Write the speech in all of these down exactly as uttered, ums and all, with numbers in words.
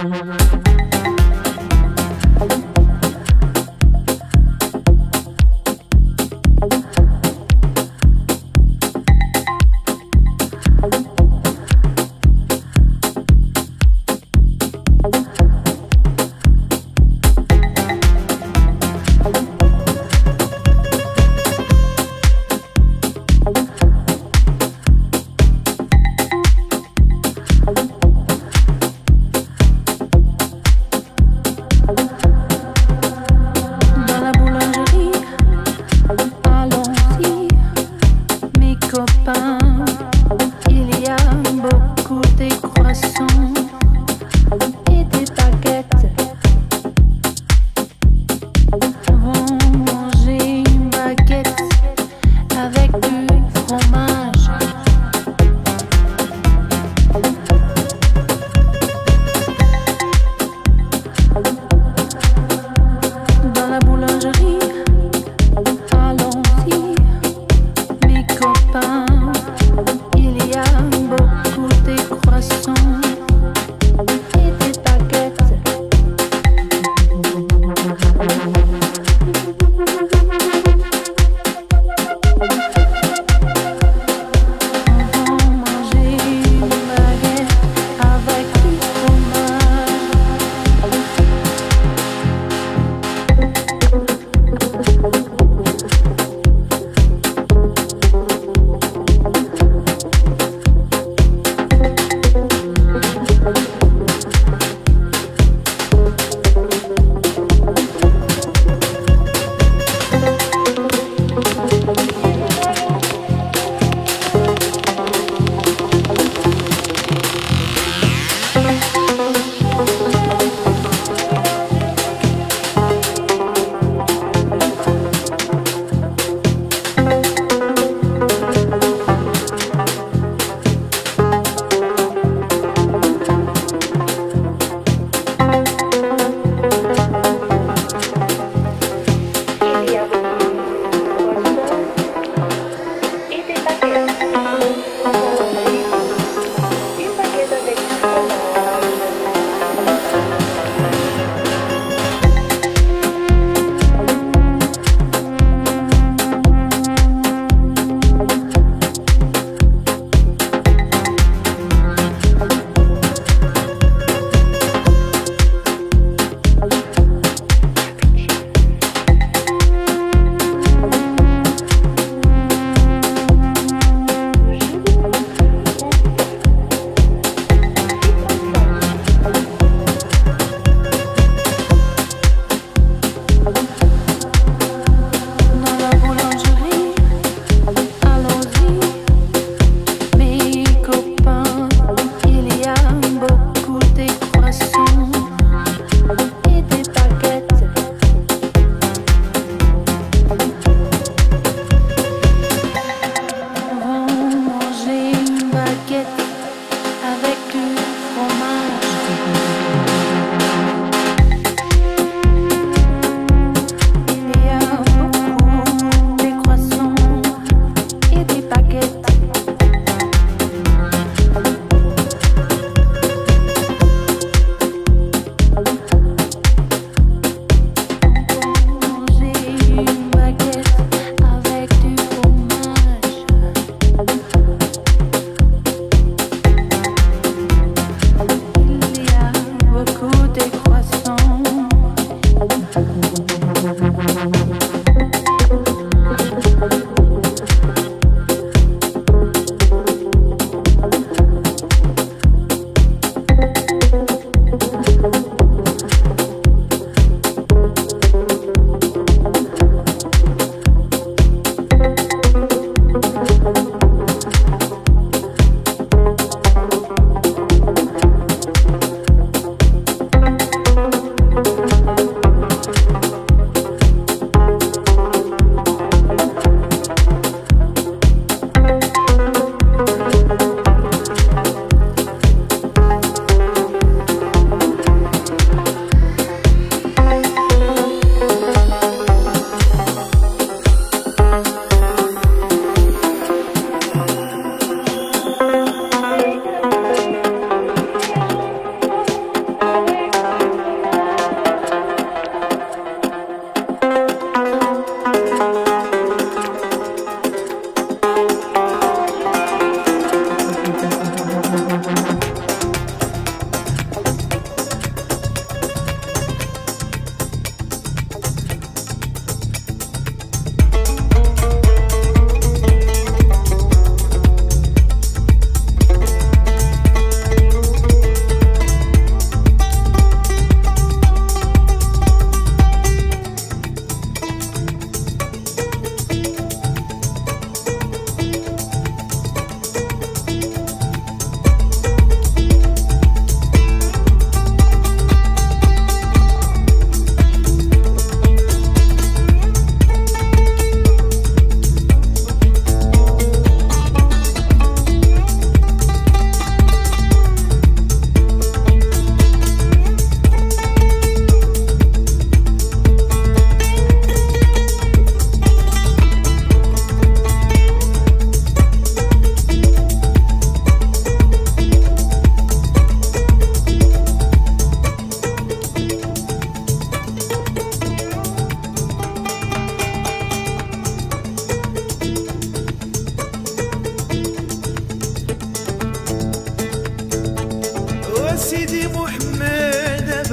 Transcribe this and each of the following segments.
Bye.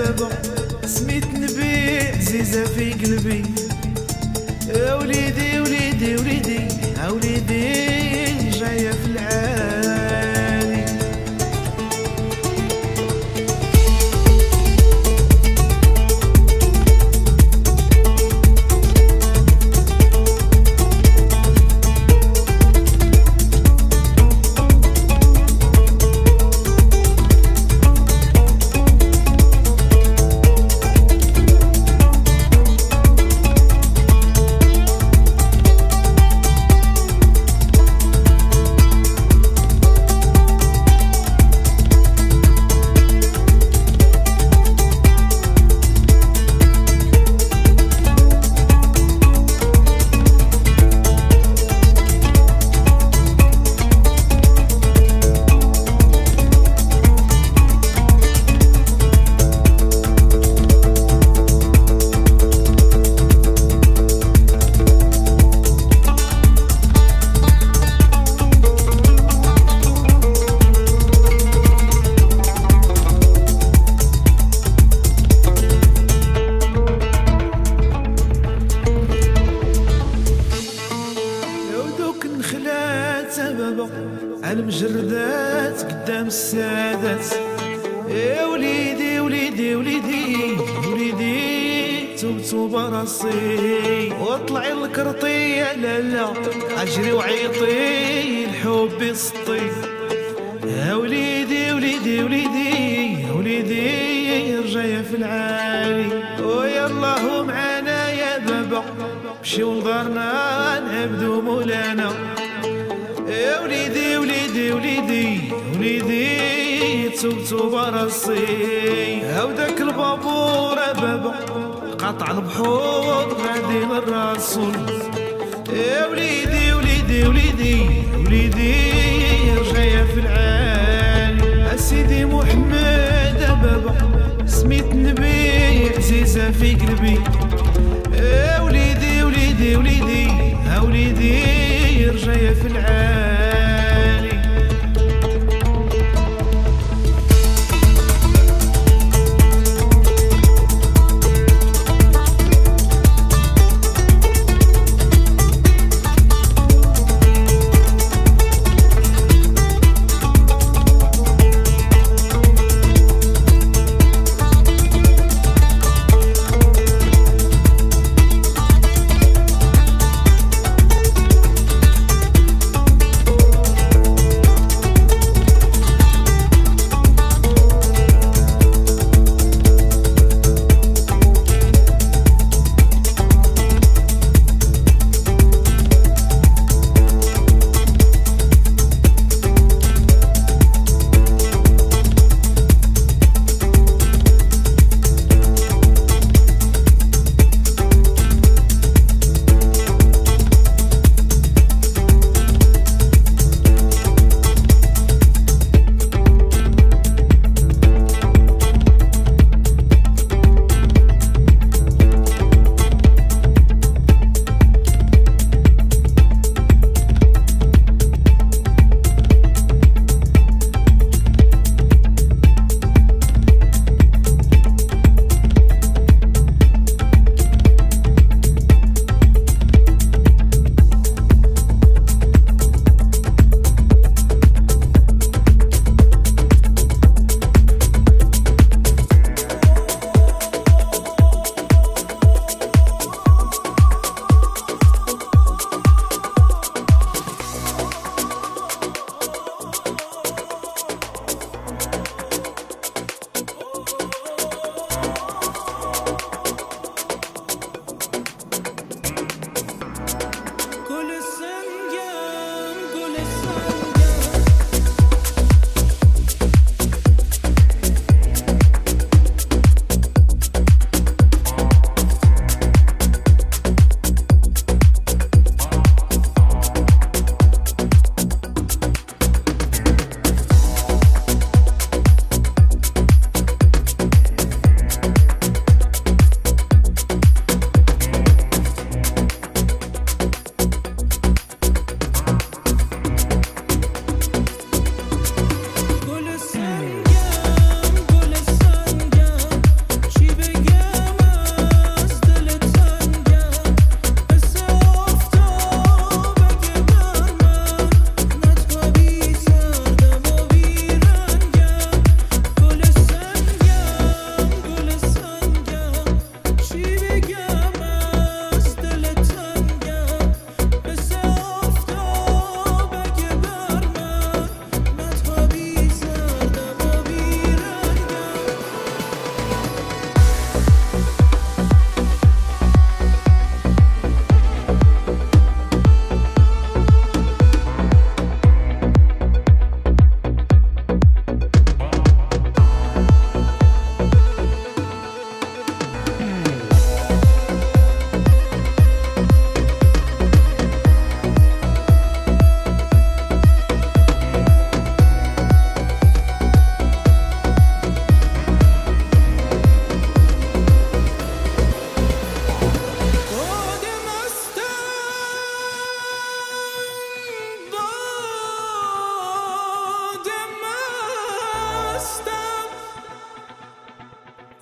بابا سميتني بيه زيزة في قلبي يا وليدي وليدي وليدي يا وليدي جاية في العالي المجردات قدام السادات يا وليدي وليدي وليدي وليدي توبت براسي واطلعي الكرطيه لا لا اجري وعيطي الحب يسطي يا وليدي وليدي وليدي وليدي رجايا في العالي ويالله معانا يا بابا مشيو لدارنا نعبدو مولانا يا وليدي وليدي وليدي وليدي توبت براسي هاو داك البابور بابا قطع البحور غادي للرسول يا وليدي وليدي وليدي وليدي رجايا في العالي اسيدي محمد بابا سميت نبي عزيزه في قلبي يا وليدي وليدي وليدي ها وليدي رجايا في العالي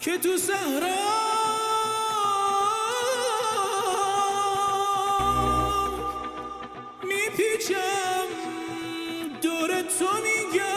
که تو صحرا میپیچم دور تو میگردم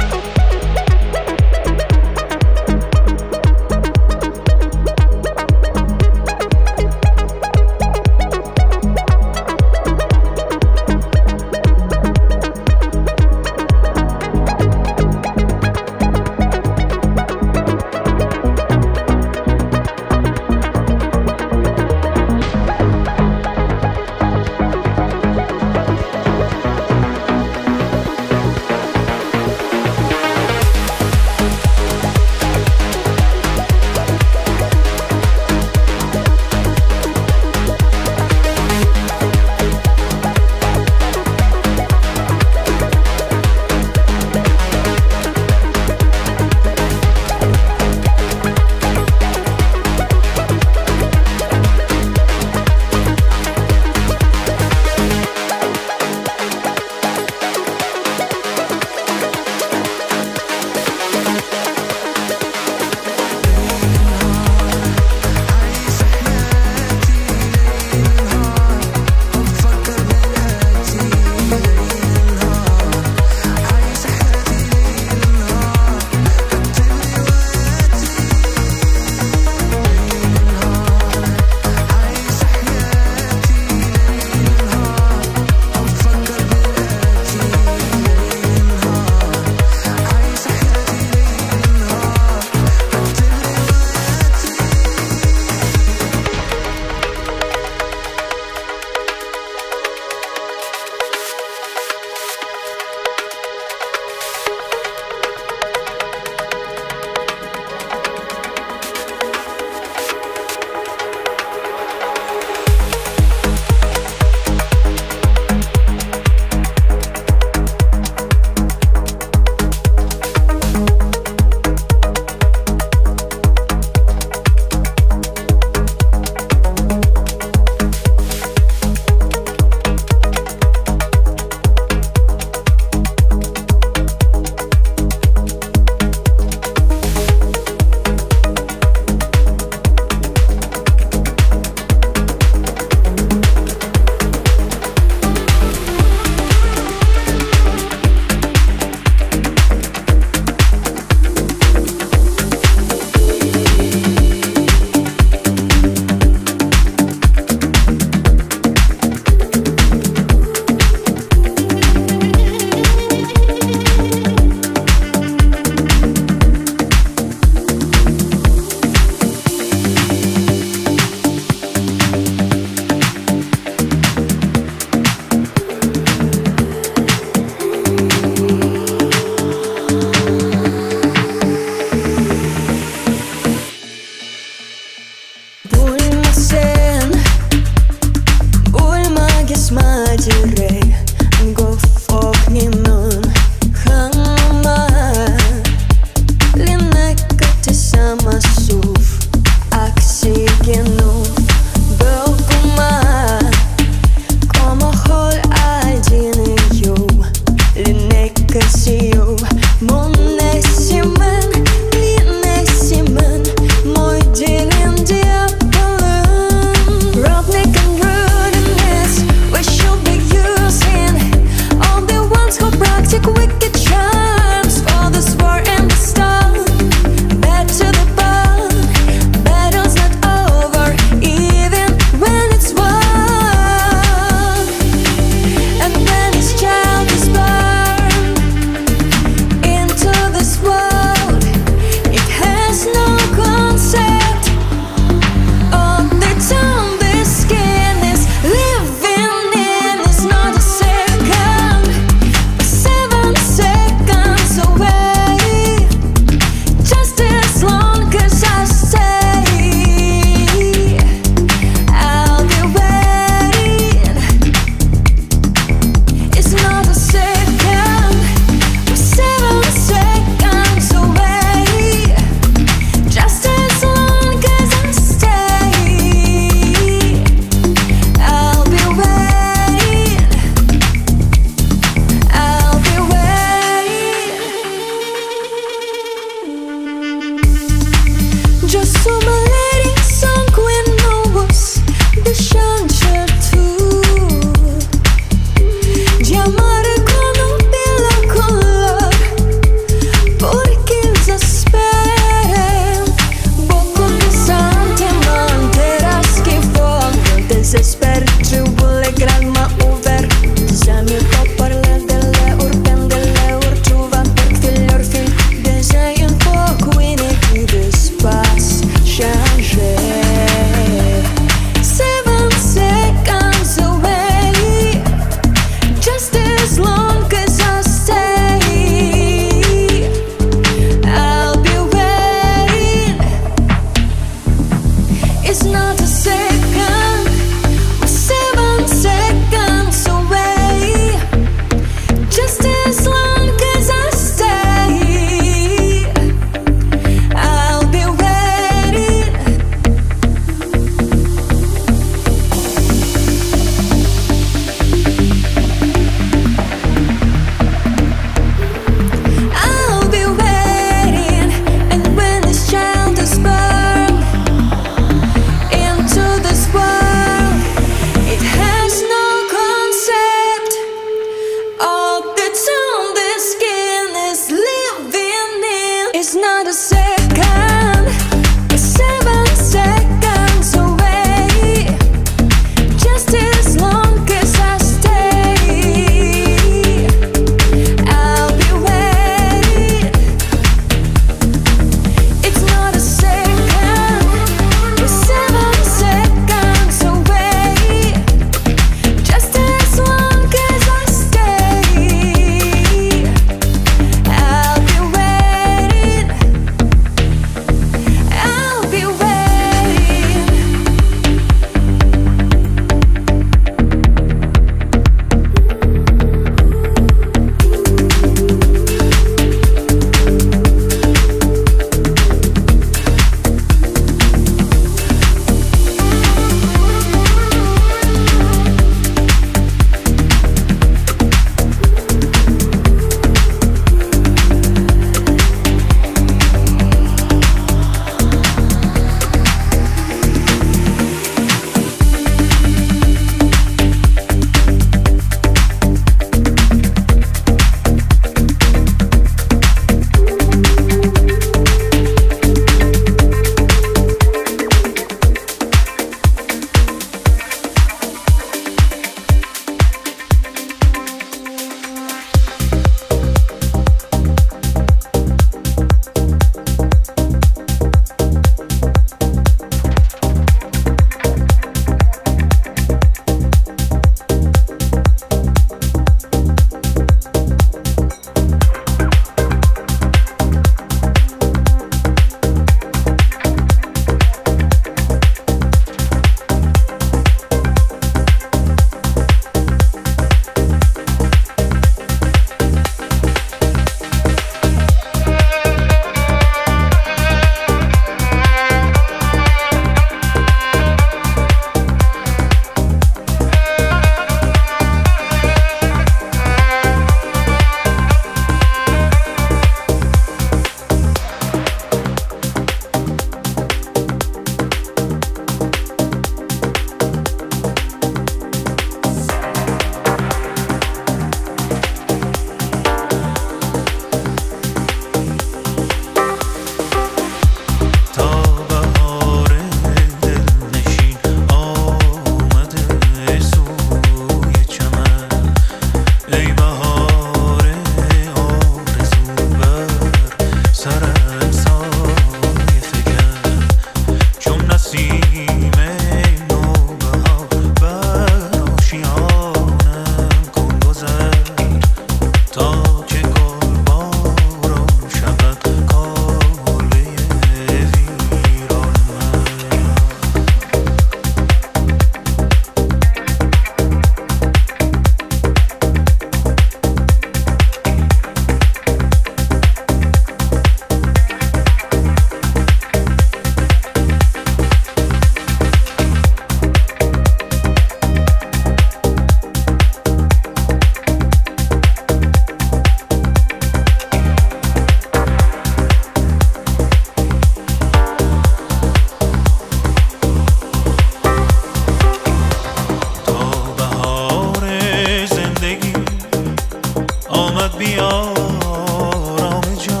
آرام جا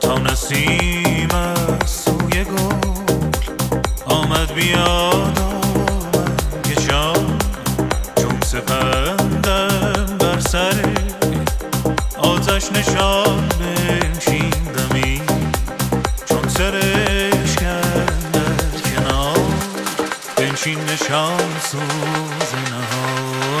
تا نسیم از سوی گل آمد بیاد آمد کشان چون سپندم بر سر آتش نشان بنشیندمی چون سرش کرد در کنار بنشین نشان سوز نهان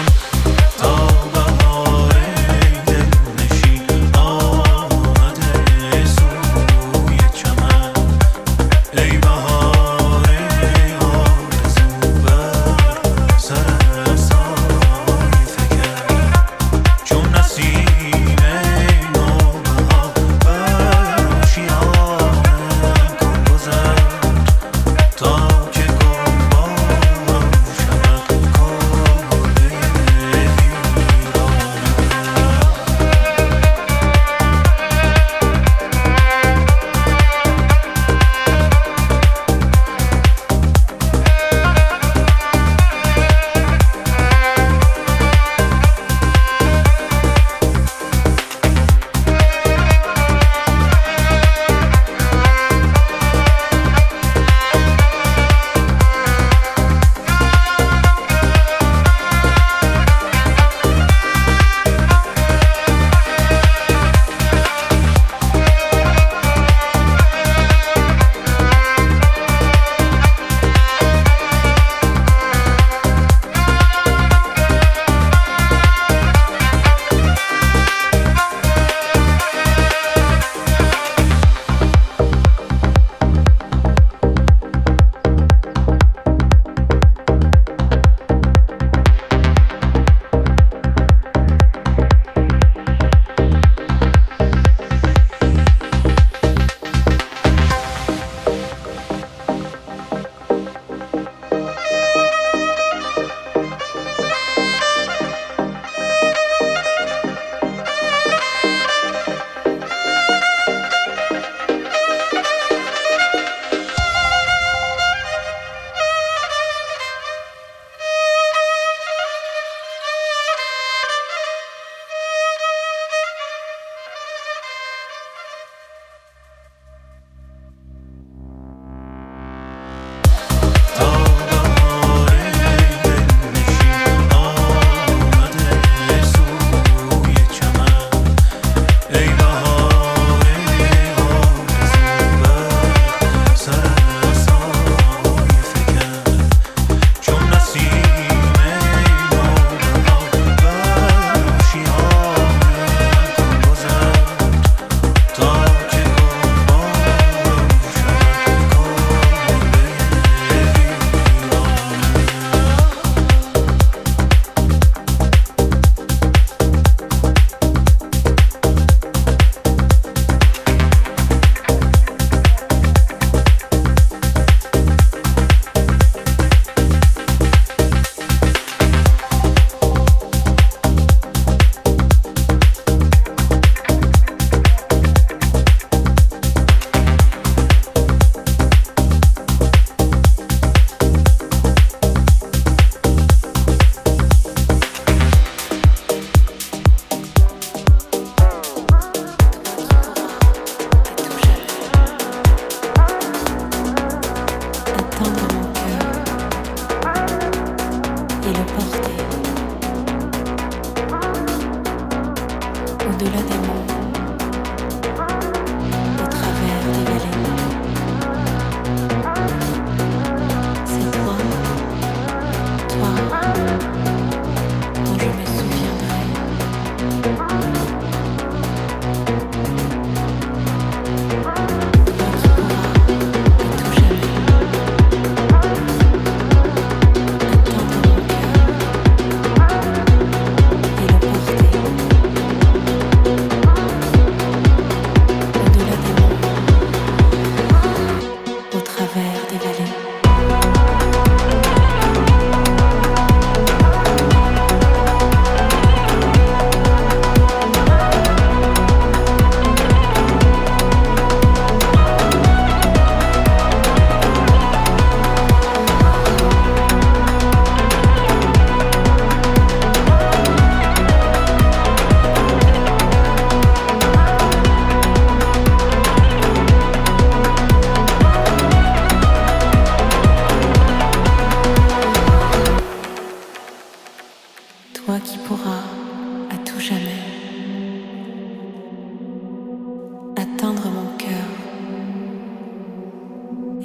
atteindre mon cœur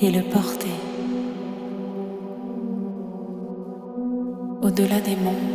et le porter au-delà des monts.